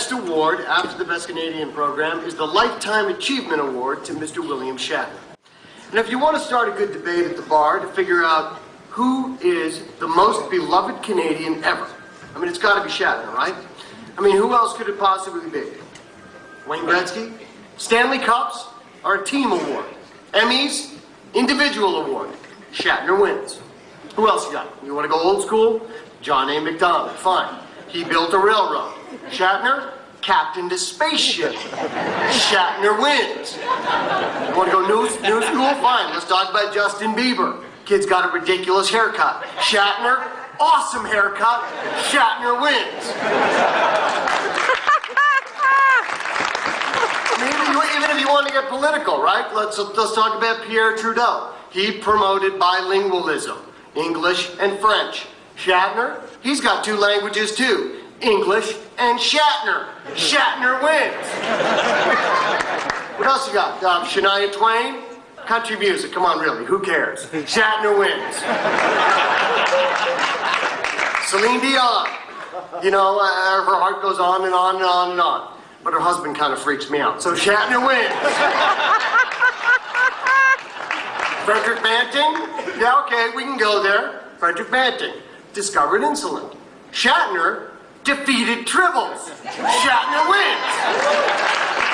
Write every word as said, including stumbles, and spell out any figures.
next award, after the Best Canadian program, is the Lifetime Achievement Award to Mister William Shatner. And if you want to start a good debate at the bar to figure out who is the most beloved Canadian ever, I mean, it's got to be Shatner, right? I mean, who else could it possibly be? Wayne Gretzky? Stanley Cups are a team award. Emmys, individual award. Shatner wins. Who else you got? You want to go old school? John A. McDonald, fine. He built a railroad. Shatner captained a spaceship. Shatner wins. You want to go new, new school? Fine. Let's talk about Justin Bieber. Kid's got a ridiculous haircut. Shatner, awesome haircut. Shatner wins. I mean, even if you want to get political, right? Let's, let's talk about Pierre Trudeau. He promoted bilingualism, English and French. Shatner, he's got two languages too, English and Shatner. Shatner wins. What else you got? Um, Shania Twain? Country music, come on, really, who cares? Shatner wins. Celine Dion, you know, uh, her heart goes on and on and on and on, but her husband kind of freaks me out, so Shatner wins. Frederick Banting, yeah, okay, we can go there. Frederick Banting discovered insulin. Shatner defeated Tribbles. Shatner wins.